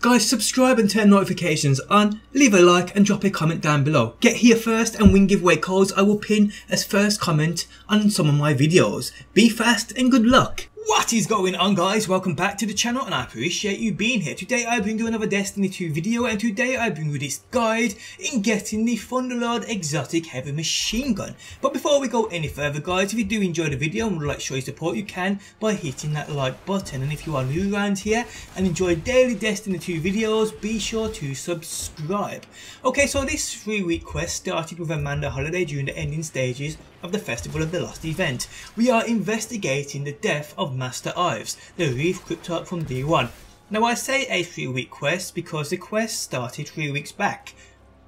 Guys, subscribe and turn notifications on, leave a like and drop a comment down below. Get here first and win giveaway codes I will pin as first comment on some of my videos. Be fast and good luck. What is going on, guys? Welcome back to the channel and I appreciate you being here. Today I've been doing another Destiny 2 video and today I've been with this guide in getting the Thunderlord exotic heavy machine gun. But before we go any further, guys, if you do enjoy the video and would like to show your support, you can by hitting that like button. And if you are new around here and enjoy daily Destiny 2 videos, be sure to subscribe. Okay, so this 3-week quest started with Amanda Holiday during the ending stages of the Festival of the Lost event. We are investigating the death of Master Ives, the Wraith Cryptarch from D1. Now I say a 3-week quest because the quest started 3 weeks back.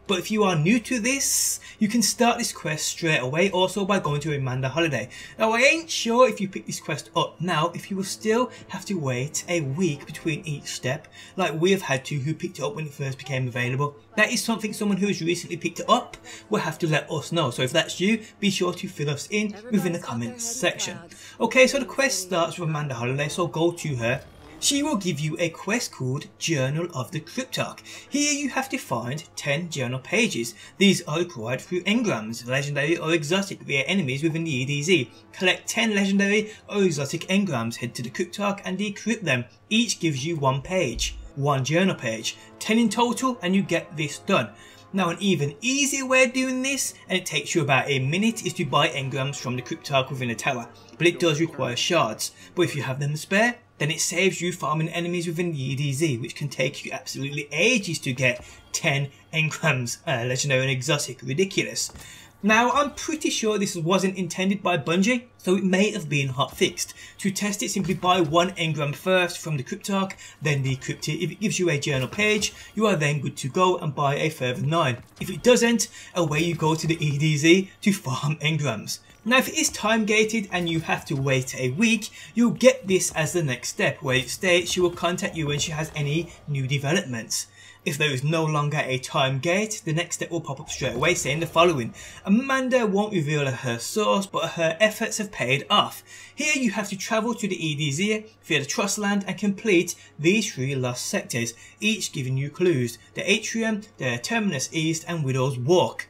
But if you are new to this, you can start this quest straight away, also by going to Amanda Holiday. Now I ain't sure if you pick this quest up now, if you will still have to wait a week between each step, like we have had to who picked it up when it first became available. That is something someone who has recently picked it up will have to let us know. So if that's you, be sure to fill us in within the comments section. Okay, so the quest starts with Amanda Holiday, so go to her. She will give you a quest called Journal of the Cryptarch. Here you have to find 10 journal pages. These are acquired through engrams, legendary or exotic, via enemies within the EDZ. Collect 10 legendary or exotic engrams, head to the Cryptarch and decrypt them. Each gives you one page, one journal page, 10 in total, and you get this done. Now an even easier way of doing this, and it takes you about a minute, is to buy engrams from the Cryptarch within a tower, but it does require shards. But if you have them to spare, then it saves you farming enemies within the EDZ, which can take you absolutely ages to get 10 engrams, legendary and exotic, ridiculous. Now I'm pretty sure this wasn't intended by Bungie, so it may have been hotfixed. To test it, simply buy one engram first from the Cryptarch, then decrypt it. If it gives you a journal page, you are then good to go and buy a further 9. If it doesn't, away you go to the EDZ to farm engrams. Now if it is time gated and you have to wait a week, you'll get this as the next step, where it states she will contact you when she has any new developments. If there is no longer a time gate, the next step will pop up straight away saying the following: Amanda won't reveal her source, but her efforts have paid off. Here you have to travel to the EDZ via the Trust Land and complete these 3 lost sectors, each giving you clues: the Atrium, the Terminus East and Widow's Walk.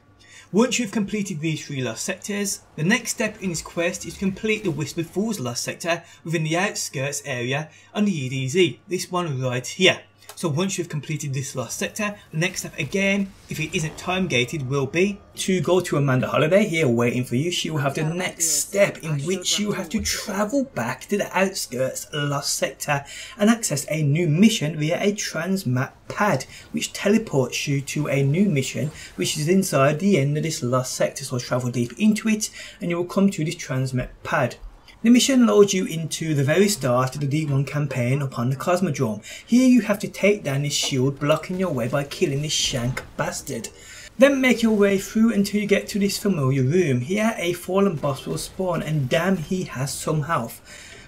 Once you've completed these 3 lost sectors, the next step in this quest is to complete the Whispered Fools lost sector within the outskirts area on the EDZ, this one right here. So once you've completed this last sector, the next step again, if it isn't time gated, will be to go to Amanda Holiday. Here waiting for you, she will have the next step in which you have to travel back to the outskirts lost sector and access a new mission via a transmap pad, which teleports you to a new mission which is inside the end of this lost sector. So travel deep into it and you will come to this transmap pad. The mission loads you into the very start of the D1 campaign upon the Cosmodrome. Here you have to take down this shield blocking your way by killing this shank bastard. Then make your way through until you get to this familiar room. Here a fallen boss will spawn, and damn, he has some health,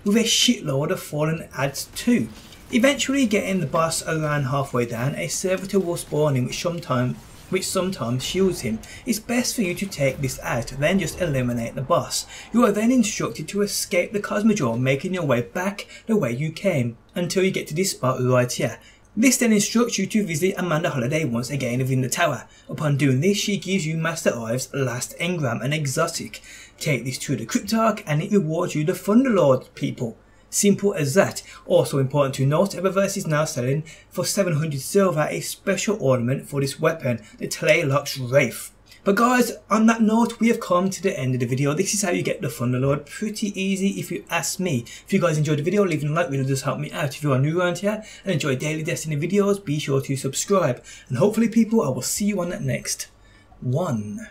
with a shitload of fallen adds too. Eventually getting the boss around halfway down, a servitor will spawn in which sometimes shields him. It's best for you to take this out, then just eliminate the boss. You are then instructed to escape the Cosmodrome, making your way back the way you came, until you get to this spot right here. This then instructs you to visit Amanda Holiday once again within the tower. Upon doing this, she gives you Master Ives' last engram, an exotic. Take this to the Cryptarch and it rewards you the Thunderlord people. Simple as that. Also important to note, Eververse is now selling for 700 silver a special ornament for this weapon, the Tleilox Wraith. But guys, on that note, we have come to the end of the video. This is how you get the Thunderlord. Pretty easy if you ask me. If you guys enjoyed the video, leaving a like really does help me out. If you are new around here and enjoy daily Destiny videos, be sure to subscribe. And hopefully people, I will see you on that next one.